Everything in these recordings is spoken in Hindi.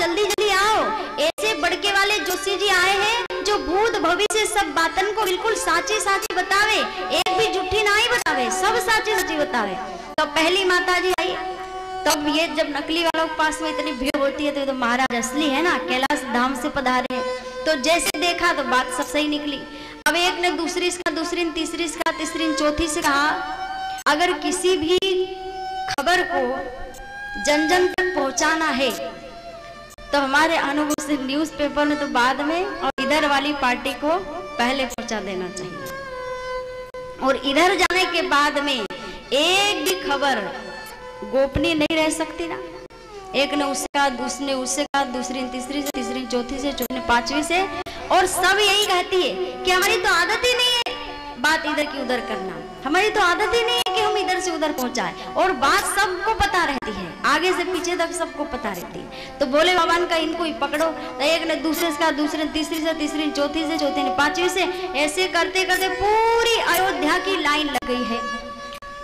जल्दी जल्दी आओ। ऐसे बड़के वाले जोशी जी आए हैं जो भूत भविष्य सब बातन को बिल्कुल साची साची बतावे, एक भी झूठी ना ही बतावे, सब साची साची बतावे। तो पहली माता जी आई, तब ये जब नकली वालों के पास में इतनी भीड़ होती है तो महाराज असली है ना, कैलाश धाम से पधारे हैं। तो जैसे देखा तो बात सब सही निकली। अब एक ने दूसरी से कहा, दूसरी ने तीसरी से कहा, तीसरी ने चौथी से कहा, अगर किसी भी खबर को जन जन तक पहुंचाना है तो हमारे अनुभव से न्यूज पेपर में तो बाद में और इधर वाली पार्टी को पहले पहुंचा देना चाहिए। और इधर जाने के बाद में एक भी खबर गोपनीय नहीं रह सकती ना। एक ने उससे कहा, दूसरे ने उससे कहा, दूसरी ने तीसरी से, तीसरी ने चौथी से, चौथी ने पांचवी से, और सब यही कहती है कि हमारी तो आदत ही नहीं है बात इधर की उधर करना, हमारी तो आदत ही नहीं है कि हम इधर से उधर पहुंचाए। और बात सबको पता रहती है, आगे से पीछे तक सबको पता रहती है। तो बोले भगवान का इनको ही पकड़ो। तो एक ने दूसरे से कहा, दूसरे ने तीसरी से, तीसरी ने चौथी से, चौथी ने पांचवी से, ऐसे करते करते पूरी अयोध्या की लाइन लग गई है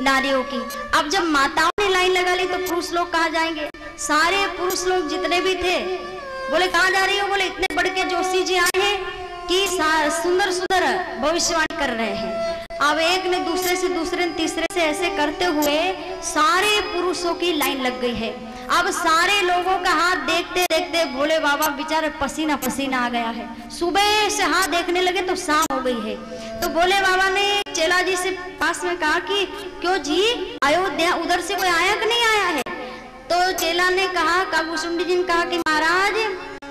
नारियों की। अब जब माताओं ने लाइन लगा ली तो पुरुष लोग कहाँ जाएंगे? सारे पुरुष लोग जितने भी थे बोले कहाँ जा रही हो? बोले इतने बड़के जोशी जी आए हैं कि सुंदर सुंदर भविष्यवाणी कर रहे हैं। अब एक ने दूसरे से, दूसरे ने तीसरे से, ऐसे करते हुए सारे पुरुषों की लाइन लग गई है। अब सारे लोगों का हाथ देखते देखते भोले बाबा बेचारे पसीना पसीना आ गया है। सुबह से हाथ देखने लगे तो शाम हो गई है। तो भोले बाबा ने चेला जी से पास में कहा कि क्यों जी अयोध्या उधर से कोई आया कि नहीं आया है? तो चेला ने कहा, काबूसुंडी जी ने कहा कि महाराज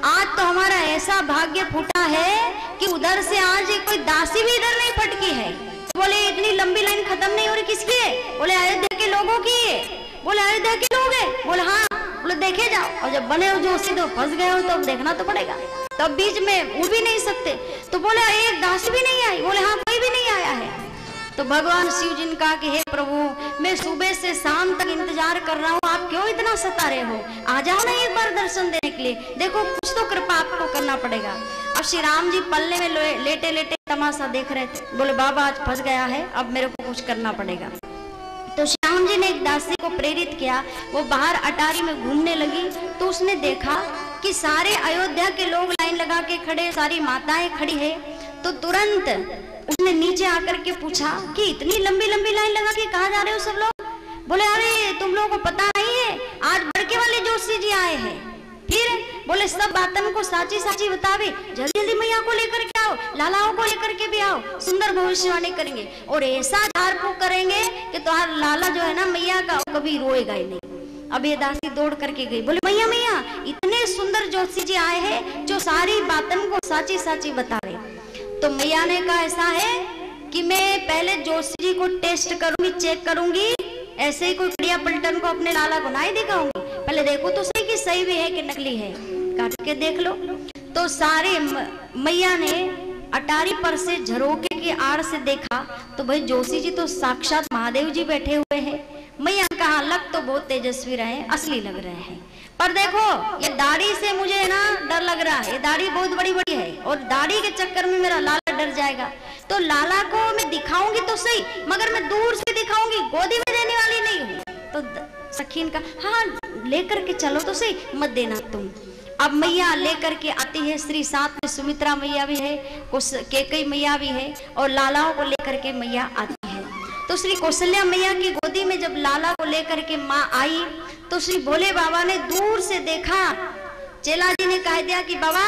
आज तो हमारा ऐसा भाग्य फूटा है कि उधर से आज कोई दासी भी इधर नहीं फटकी है। तो बोले इतनी लंबी लाइन खत्म नहीं हो रही किसकी है? बोले अयोध्या के लोगों की है। बोले अयोध्या के लोग है? बोले हाँ। बोले देखे जाओ, और जब बने हो जो उसी तो फंस गए हो तो अब देखना तो पड़ेगा, तब बीच में उड़ भी नहीं सकते। तो बोले एक दासी भी नहीं आई? बोले हाँ कोई भी नहीं आया है। तो भगवान शिव जी ने कहा कि हे प्रभु, मैं सुबह से शाम तक इंतजार कर रहा हूँ, आप क्यों इतना सता रहे हो? आ जाओ ना एक बार दर्शन देने के लिए, देखो कुछ तो कृपा आपको करना पड़ेगा। अब श्री राम जी पल्ले में लेटे लेटे तमाशा देख रहे थे। बोले बाबा आज फंस गया है, अब मेरे को कुछ करना पड़ेगा। तो श्री राम जी ने एक दासी को प्रेरित किया, वो बाहर अटारी में घूमने लगी। तो उसने देखा कि सारे अयोध्या के लोग लाइन लगा के खड़े, सारी माताएं खड़ी है। तो तुरंत उसने नीचे आकर के पूछा कि इतनी लंबी लंबी लाइन लगा के कहाँ जा रहे हो सब लोग? बोले अरे तुम लोगों को पता नहीं है, आज बड़के वाले जोशी जी आए हैं। फिर बोले सब बातन को साची साची बतावे, जल्दी जल्दी मैया को लेकर के आओ, लालाओं को लेकर के भी आओ, सुंदर भविष्यवाणी करेंगे और ऐसा झाड़ फूक करेंगे कि तुम्हारा लाला जो है ना मैया का कभी रोएगा ही नहीं। अब ये दासी दौड़ करके गई, बोले मैया मैया इतने सुंदर जोशी जी आए हैं जो सारी बातन को साची साची बतावे। तो मैया ने कहा ऐसा है कि मैं पहले जोशी जी को टेस्ट करूंगी, चेक करूंगी, ऐसे ही कोई क्रिया पलटन को अपने लाला को नहीं दिखाऊंगी, पहले देखो तो सही कि सही भी है कि नकली है, काट के देख लो। तो सारे मैया ने अटारी पर से झरोके की आड़ से देखा तो भाई जोशी जी तो साक्षात महादेव जी बैठे हुए हैं। मैया कहा लग तो बहुत तेजस्वी रहे, असली लग रहे हैं, पर देखो ये दाढ़ी से मुझे ना डर लग रहा है, ये दाढ़ी बहुत बड़ी बड़ी है और दाढ़ी के चक्कर में मेरा लाला डर जाएगा। तो लाला को मैं दिखाऊंगी तो सही, मगर मैं दूर से दिखाऊंगी, गोदी में देने वाली नहीं हूँ। तो सखीन का हाँ लेकर के चलो तो सही, मत देना तुम। अब मैया लेकर के आती है, श्री साथ में सुमित्रा मैया भी है, केकई मैया भी है, और लालाओं को लेकर के मैया आती है। तो श्री कौशल्या मैया की गोदी में जब लाला को लेकर के माँ आई तो श्री भोले बाबा ने दूर से देखा। चेला जी ने कह दिया कि बाबा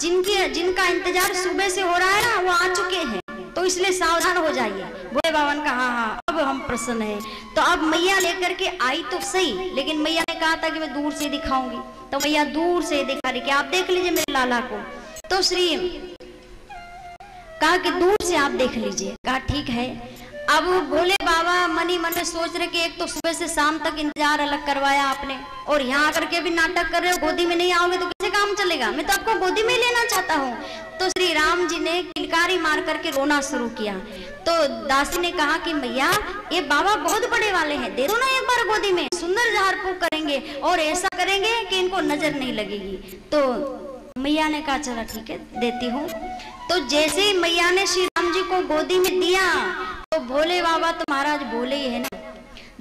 जिनका इंतजार सुबह से हो रहा है ना वो आ चुके हैं, तो इसलिए सावधान हो जाइए। भोले बाबा ने कहा हाँ अब हम प्रसन्न हैं। तो अब मैया लेकर के आई तो सही, लेकिन मैया ने कहा था कि मैं दूर से दिखाऊंगी। तो मैया दूर से दिखा रही कि आप देख लीजिए मेरे लाला को। तो श्री कहा कि दूर से आप देख लीजिए, कहा ठीक है। अब भोले बाबा मन ही मन में सोच रहे कि एक तो सुबह से शाम तक इंतजार अलग करवाया आपने, और यहाँ आकर के भी नाटक कर रहे हो, गोदी में नहीं आओगे तो कैसे काम चलेगा, मैं तो आपको गोदी में लेना चाहता हूँ। तो श्री राम जी ने किलकारी मार करके रोना शुरू किया। तो दासी ने कहा कि मैया ये बाबा बहुत बड़े वाले हैं, दे दो ना एक बार गोदी में, सुंदर झाड़ फूक करेंगे और ऐसा करेंगे कि इनको नजर नहीं लगेगी। तो मैया ने कहा चला ठीक है देती हूँ। तो जैसे ही मैया ने श्री राम जी को गोदी में दिया तो भोले बाबा तो महाराज भोले ही है ना,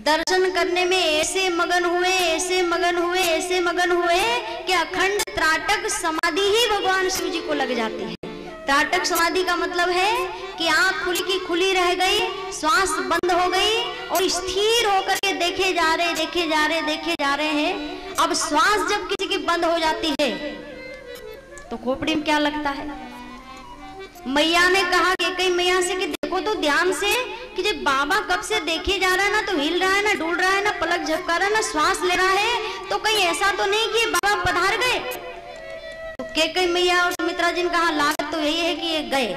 दर्शन करने में ऐसे मगन हुए, ऐसे मगन हुए, ऐसे मगन हुए कि अखंड त्राटक समाधि ही भगवान शिव जी को लग जाती है। त्राटक समाधि का मतलब है कि आंख खुली की खुली रह गई, श्वास बंद हो गई और स्थिर होकर के देखे जा रहे हैं। अब श्वास जब किसी की बंद हो जाती है तो खोपड़ी में क्या लगता है? मैया ने कहा कि कई मैया से कि देखो तो ध्यान से कि जब बाबा कब से देखे जा रहा है, ना तो हिल रहा है, ना डूल रहा है, ना पलक झपका रहा है, ना श्वास ले रहा है, तो कहीं ऐसा तो नहीं कि बाबा पधार गए। तो कई मैया और सुमित्रा जी ने कहा लागत तो यही है कि ये गए।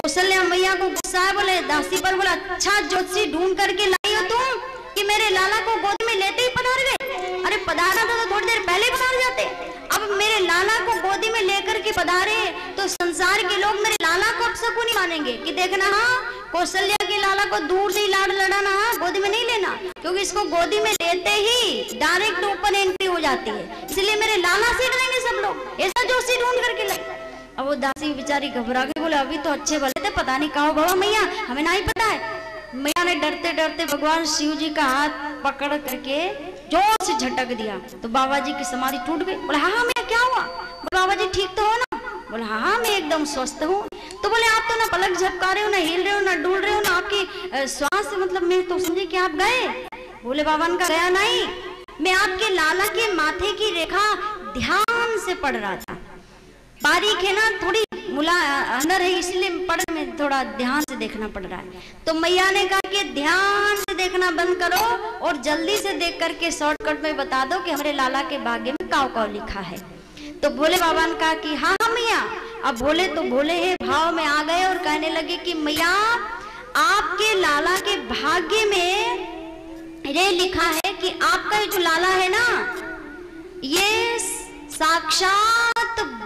कौशल्या मैया को गुस्सा है, बोले दासी पर, बोला अच्छा ज्योतिषी ढूंढ करके लाई हो तुम कि मेरे लाला को गोद में लेते ही पधार गए। अरे पधारा था तो थोड़ी देर पहले पधार जाते, अब मेरे लाला को गोदी में लेकर के पधारे तो संसार के लोग मेरे लाला को अब सकून नहीं मानेंगे कि देखना हाँ कौशल्या के लाला को दूर से लाड़ लड़ाना, हाँ गोदी में नहीं लेना, क्योंकि इसको गोदी में लेते ही डायरेक्ट ओपन एंट्री हो जाती है, इसलिए मेरे लाला से डरेंगे सब लोग, ऐसा जोशी ढूंढ करके लाए। अब वो दासी बेचारी घबरा के बोले अभी तो अच्छे भले थे, पता नहीं कहा हो बाबा मैया, हमें नहीं पता है। मैया ने डरते डरते भगवान शिव जी का हाथ पकड़ करके जोर से झटक दिया तो बाबा जी की समाधि टूट गई। बोले हाँ मैं क्या हुआ, बोले बाबा जी ठीक तो हो ना, बोले हाँ मैं एकदम स्वस्थ हूँ। तो बोले आप तो ना पलक झपका रहे हो, ना हिल रहे हो, ना डूल रहे हो, ना आपकी श्वास मतलब मैं तो समझे कि आप गए। बोले बाबा ने कहा नहीं, मैं आपके लाला के माथे की रेखा ध्यान से पढ़ रहा था, बारीक है ना, थोड़ी मुला अनर है, इसलिए पढ़ में थोड़ा ध्यान से देखना पड़ रहा है। तो मैया ने कहा कि ध्यान से देखना बंद करो और जल्दी से देख करके शॉर्टकट में बता दो कि हमारे लाला के भाग्य में काव काव लिखा है। तो भोले बाबा ने कहा कि हाँ मैया। अब भोले तो भोले है, भाव में आ गए और कहने लगे कि मैया आपके लाला के भाग्य में ये लिखा है कि आपका जो लाला है ना ये साक्षात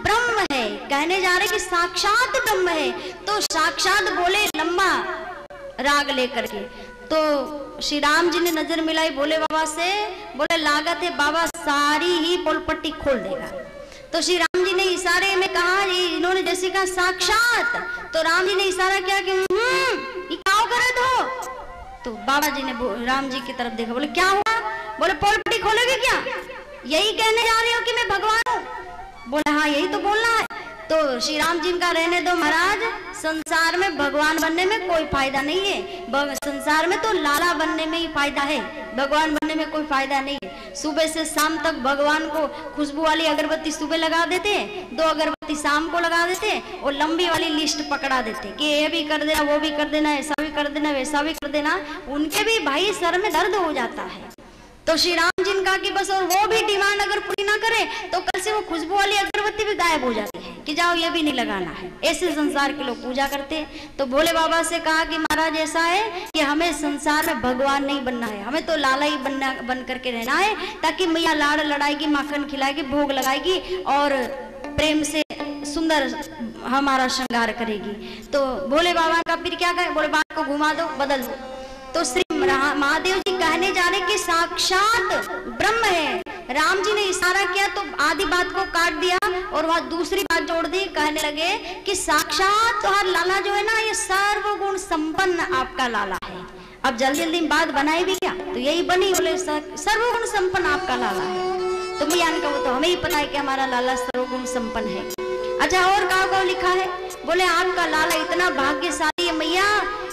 ब्रह्म है, कहने जा रहे कि साक्षात ब्रह्म है। तो साक्षात बोले लंबा राग लेकर के, तो श्री राम जी ने नजर मिलाई भोले बाबा से, बोले लागत है बाबा सारी ही पोलपट्टी खोल देगा। तो श्री राम जी ने इशारे में कहा, इन्होंने जैसे कहा साक्षात, तो राम जी ने इशारा किया कि ये क्या कर दो। तो बाबा जी ने राम जी की तरफ देखा, बोले क्या हुआ, बोले पोलपट्टी खोलोगे क्या, यही कहने जा रहे हो कि मैं भगवान हूँ। बोला हाँ यही तो बोलना है। तो श्री राम जी का रहने दो महाराज, संसार में भगवान बनने में कोई फायदा नहीं है, संसार में तो लाला बनने में ही फायदा है, भगवान बनने में कोई फायदा नहीं है। सुबह से शाम तक भगवान को खुशबू वाली अगरबत्ती सुबह लगा देते हैं, 2 अगरबत्ती शाम को लगा देते हैं और लंबी वाली लिस्ट पकड़ा देते कि ये भी कर देना, वो भी कर देना, ऐसा भी कर देना, वैसा भी कर देना, उनके भी भाई सर में दर्द हो जाता है। तो श्री राम जी ने कहा कि बस और वो भी डिमांड अगर पूरी ना करे तो कल से वो खुशबू वाली अगरबत्ती भी गायब हो जाती है कि जाओ ये भी नहीं लगाना है। ऐसे संसार के लोग पूजा करते हैं। तो भोले बाबा से कहा कि महाराज ऐसा है कि हमें संसार में भगवान नहीं बनना है, हमें तो लाला ही बनना, बन करके रहना है, ताकि मैया लाड़ लड़ाएगी, माखन खिलाएगी, भोग लगाएगी और प्रेम से सुंदर हमारा श्रृंगार करेगी। तो भोले बाबा का फिर क्या करें, भोले बाबा को घुमा दो, बदल दो। तो श्री महादेव जी कहने जा रहे कि साक्षात ब्रह्म है, राम जी ने इशारा किया तो आधी बात को काट दिया और वहां दूसरी बात जोड़ दी, कहने लगे कि साक्षात तो हर लाला जो है ना ये सर्वगुण संपन्न आपका लाला है। अब जल्दी जल्दी बात बनाई भी क्या तो यही बनी, बोले सर्वगुण संपन्न आपका लाला है। तो भैया ने कहा तो हमें ही पता है कि हमारा लाला सर्वगुण संपन्न है। अच्छा और क्या लिखा है, बोले आपका लाला इतना भाग्यशाली है मैया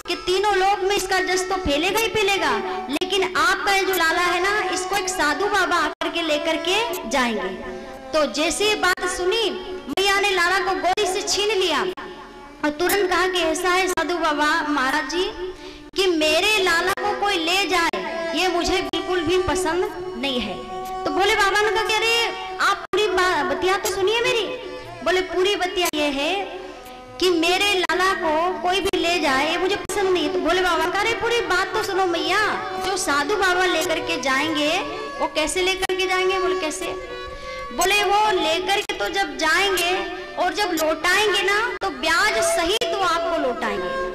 कि तीनों लोक में इसका जस तो फैलेगा ही फैलेगा, लेकिन आपका ये जो लाला है ना इसको एक साधु बाबा आकर के लेकर के जाएंगे। तो जैसे ये बात सुनी मैया ने लाला को गोदी से छीन लिया और तुरंत कहा कि ऐसा है साधु बाबा महाराज जी कि मेरे लाला को कोई ले जाए ये मुझे बिल्कुल भी पसंद नहीं है। तो भोले बाबा ने कहा कि अरे आप पूरी बतिया तो सुनिए मेरी। बोले पूरी बतिया ये है कि मेरे लाला को कोई भी ले जाए ये मुझे पसंद नहीं। तो भोले बाबा कह रहे पूरी बात तो सुनो मैया, जो साधु बाबा लेकर के जाएंगे वो कैसे लेकर के जाएंगे, बोले कैसे, बोले वो लेकर के तो जब जाएंगे और जब लौटाएंगे ना तो ब्याज सहित वो आपको लौटाएंगे।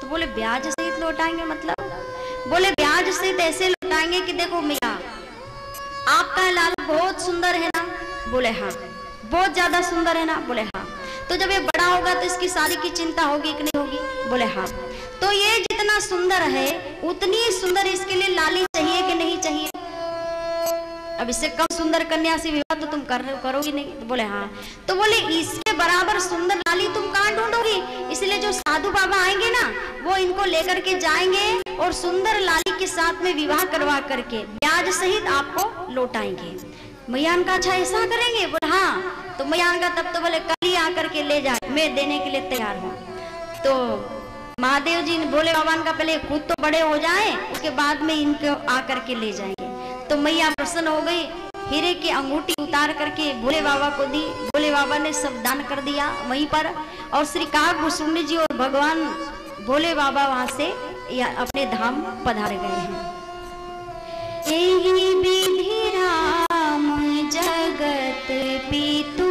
तो बोले ब्याज सहित लौटाएंगे मतलब, बोले ब्याज सहित ऐसे लौटाएंगे कि देखो मैया आपका लाला बहुत सुंदर है ना, बोले हाँ, बहुत ज्यादा सुंदर है ना, बोले हाँ, तो जब ये बड़ा होगा तो इसकी शादी की चिंता होगी कि नहीं होगी, बोले हाँ, तो ये जितना सुंदर है उतनी सुंदर इसके लिए लाली चाहिए कि नहीं चाहिए? अब इससे कम सुंदर कन्या से विवाह तो तुम करोगी नहीं। तो बोले हाँ। तो बोले इसके बराबर सुंदर लाली तुम कहाँ ढूंढोगी? इसलिए जो साधु बाबा आएंगे ना वो इनको लेकर के जाएंगे और सुंदर लाली के साथ में विवाह करवा करके ब्याज सहित आपको लौटाएंगे। मैयान का अच्छा ऐसा करेंगे? बोले हाँ। तो मैयान का तब तो बोले कल ही आकर के ले जाए, मैं देने के लिए तैयार हूँ। तो महादेव जी ने बोले बाबा का पहले खुद तो बड़े हो जाएं, उसके बाद में इनको आकर के ले जाएंगे। तो मैया प्रसन्न हो गई, हीरे की अंगूठी उतार करके भोले बाबा को दी। भोले बाबा ने सब दान कर दिया वहीं पर, और श्री काक भुसुंडी जी और भगवान भोले बाबा वहां से अपने धाम पधार गए हैं। यही विधि राम जगत पितु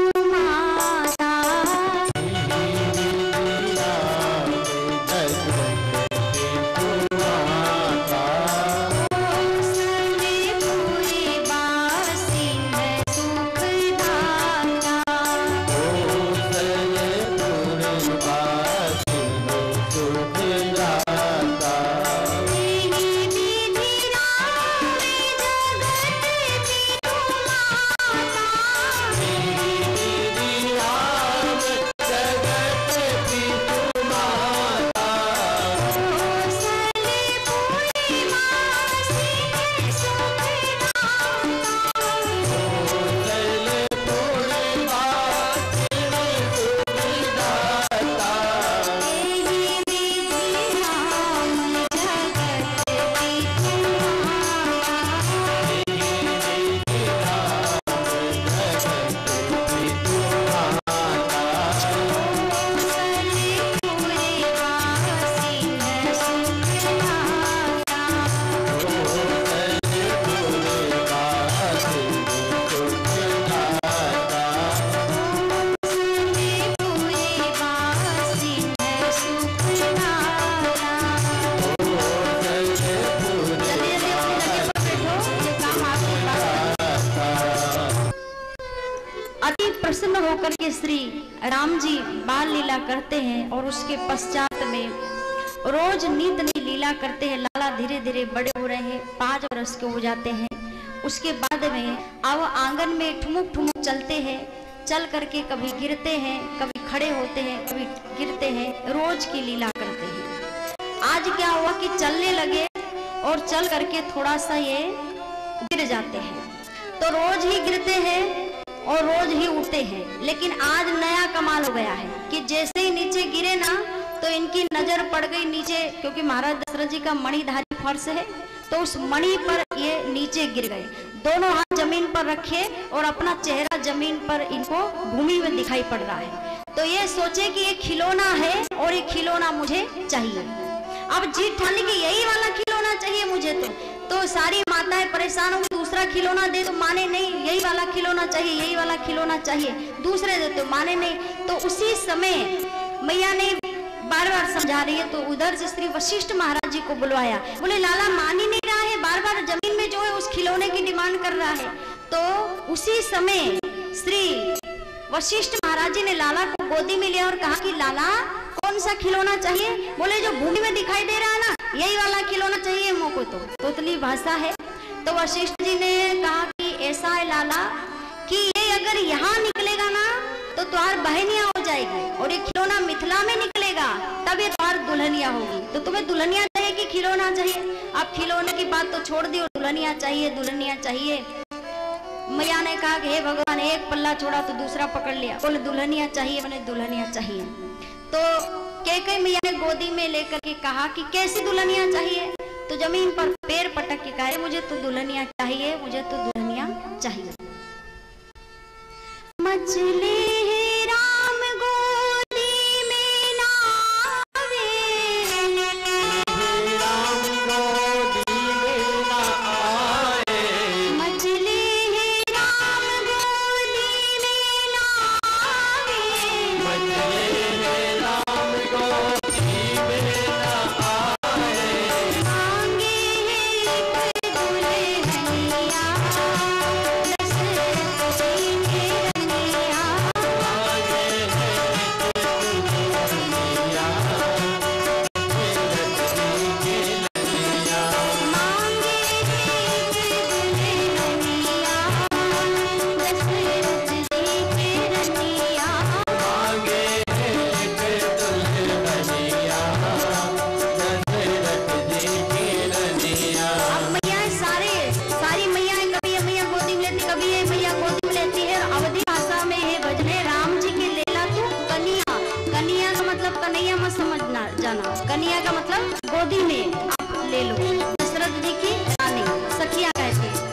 करते हैं और उसके पश्चात में रोज नित नई लीला करते हैं। लाला धीरे धीरे बड़े हो रहे हैं, 5 वर्ष के हो जाते हैं। उसके बाद में अब आंगन में ठुमुक ठुमुक चलते हैं, चल करके कभी गिरते हैं, कभी खड़े होते हैं, कभी गिरते हैं, रोज की लीला करते हैं। आज क्या हुआ कि चलने लगे और चल करके थोड़ा सा ये गिर जाते हैं, तो रोज ही गिरते हैं और रोज ही उठते हैं। लेकिन आज नया कमाल हो गया है कि जैसे ही नीचे गिरे ना तो इनकी नजर पड़ गई नीचे, क्योंकि महाराज दशरथ जी का मणिधारी फर्श है, तो उस मणि पर ये नीचे गिर गए। दोनों हाथ जमीन पर रखे और अपना चेहरा जमीन पर इनको भूमि में दिखाई पड़ रहा है। तो ये सोचे कि ये खिलौना है और ये खिलौना मुझे चाहिए, अब जीत ठानी कि यही वाला खिलौना चाहिए मुझे। तो सारी माताएं परेशान हो, दूसरा खिलौना दे तो माने नहीं, यही वाला खिलौना चाहिए, यही वाला खिलौना चाहिए, दूसरे दे तो माने नहीं। तो उसी समय मैया ने बार बार समझा रही है, तो उधर से श्री वशिष्ठ महाराज जी को बुलवाया। बोले लाला मान ही नहीं रहा है, बार बार जमीन में जो है उस खिलौने की डिमांड कर रहा है। तो उसी समय श्री वशिष्ठ महाराज जी ने लाला को गोदी में लिया और कहा कि लाला कौन सा खिलौना चाहिए? बोले जो भूमि में दिखाई दे रहा है ना, यही वाला खिलौना चाहिए मुझको। तो तोतली भाषा है। तो वशिष्ठ जी ने कहा कि ऐसा है लाला कि ये अगर यहाँ निकलेगा ना तो तुम्हार बहनिया हो जाएगी, और ये खिलौना मिथिला में निकलेगा तब ये तुम्हार दुल्हनिया होगी। तो तुम्हें दुल्हनिया चाहिए कि खिलौना चाहिए? आप खिलौने की बात तो छोड़ दी और दुल्हनिया चाहिए, दुल्हनिया चाहिए। मैया ने कहा कि हे भगवान, एक पल्ला छोड़ा तो दूसरा पकड़ लिया। बोले दुल्हनिया चाहिए, मैंने दुल्हनिया चाहिए। तो कैके मैया ने गोदी में लेकर के कहा कि कैसी दुल्हनिया चाहिए? तो जमीन पर पैर पटक के कहा मुझे तो दुल्हनिया चाहिए, मुझे तो दुल्हनिया चाहिए। मछली गोदी में आप ले लो। दशरथ जी की रानी सखिया कहती है।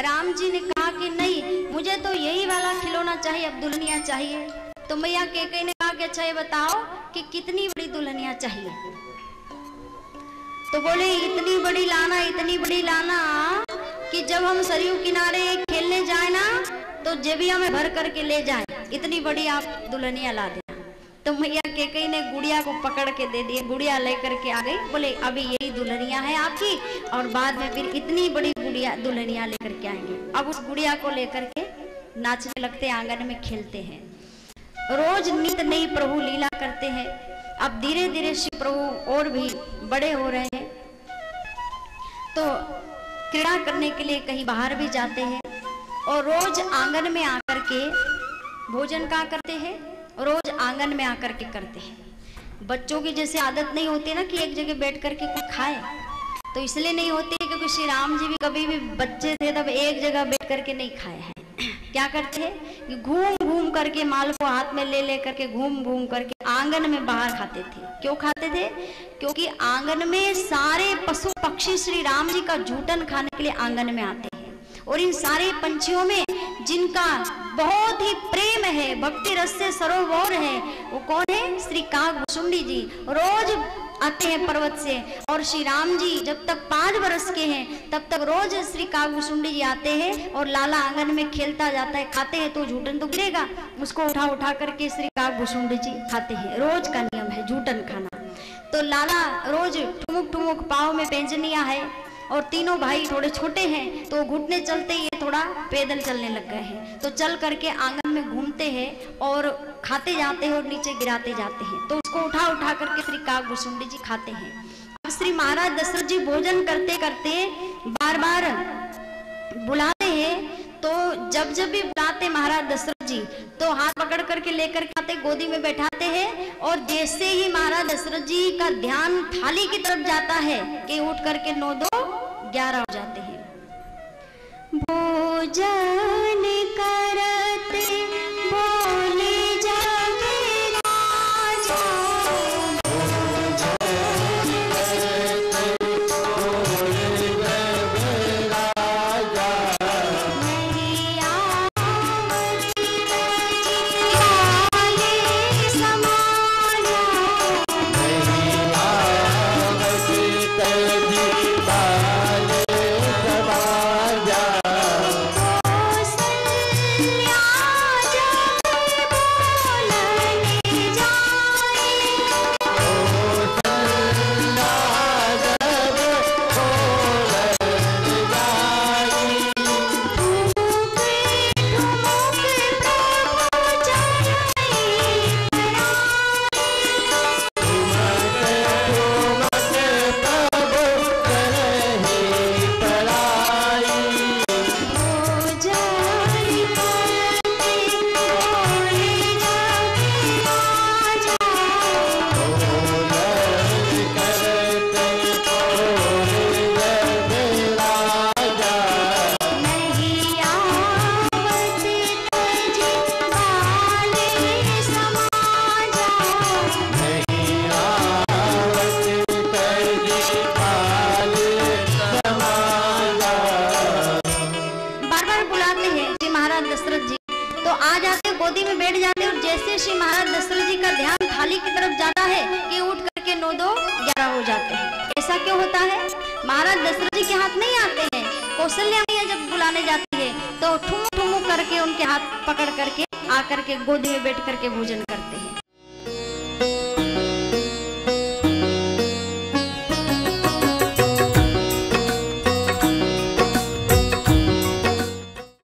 राम जी ने कहा कि नहीं, मुझे तो यही वाला खिलौना चाहिए, अब दुल्हनिया चाहिए। तो मैया कैकेयी ने कहा कि अच्छा ये बताओ कि कितनी बड़ी दुल्हनिया चाहिए। तो बोले इतनी बड़ी लाना, इतनी बड़ी लाना कि जब हम सरयू किनारे खेलने जाए ना तो जेबिया में भर करके ले जाए, इतनी बड़ी आप दुल्हनिया ला देना। तो मैया कैकेयी ने गुड़िया को पकड़ के दे दिए, गुड़िया लेकर के आ गई। बोले अभी यही दुल्हनिया है आपकी और बाद में फिर इतनी बड़ी गुड़िया दुल्हनिया लेकर के आएंगे। अब उस गुड़िया को लेकर के नाचने लगते, आंगन में खेलते हैं। रोज नित नई प्रभु लीला करते हैं। अब धीरे धीरे श्री प्रभु और भी बड़े हो रहे हैं, तो क्रीड़ा करने के लिए कहीं बाहर भी जाते हैं और रोज आंगन में आकर के भोजन का करते हैं, रोज आंगन में आकर के करते हैं। बच्चों की जैसे आदत नहीं होती ना कि एक जगह बैठ करके कुछ खाए, तो इसलिए नहीं होती है क्योंकि श्री राम जी भी कभी भी बच्चे थे तब एक जगह बैठ करके नहीं खाए हैं। क्या करते हैं कि घूम घूम करके माल को हाथ में ले ले करके घूम घूम करके आंगन में बाहर खाते थे। क्यों खाते थे? क्योंकि आंगन में सारे पशु पक्षी श्री राम जी का जूठन खाने के लिए आंगन में आते हैं और इन सारे पंछियों में जिनका बहुत ही प्रेम है, भक्ति रस से सरोवर है, वो कौन है? श्री काग भुसुंडी जी रोज आते हैं पर्वत से। और श्री राम जी जब तक 5 बरस के हैं तब तक रोज श्री काग भुसुंडी जी आते हैं और लाला आंगन में खेलता जाता है। खाते हैं तो जूठन तो गिरेगा, उसको उठा उठा करके श्री काग भुसुंडी जी खाते हैं। रोज का नियम है जूठन खाना। तो लाला रोज ठुमुक ठुमुक पाँव में पेंजनिया है और तीनों भाई थोड़े छोटे हैं तो घुटने चलते ये थोड़ा पैदल चलने लग गए हैं, तो चल करके आंगन में घूमते हैं और खाते जाते हैं और नीचे गिराते जाते हैं। तो उसको उठा उठा करके श्री काग भुसुंडी जी खाते हैं। अब श्री महाराज दशरथ जी भोजन करते करते बार बार बुलाते हैं, तो जब जब भी बुलाते महाराज दशरथ जी तो हाथ पकड़ करके लेकर खाते, गोदी में बैठाते हैं। और जैसे ही महाराज दशरथ जी का ध्यान थाली की तरफ जाता है कि उठ करके 9-2-11 हो जाते हैं। भोजन करते बोले जागे राजा, भोजन करते बोले जागे राजा, मैया काले समाया, मैया काले करके गोदी में बैठ करके भोजन करते हैं।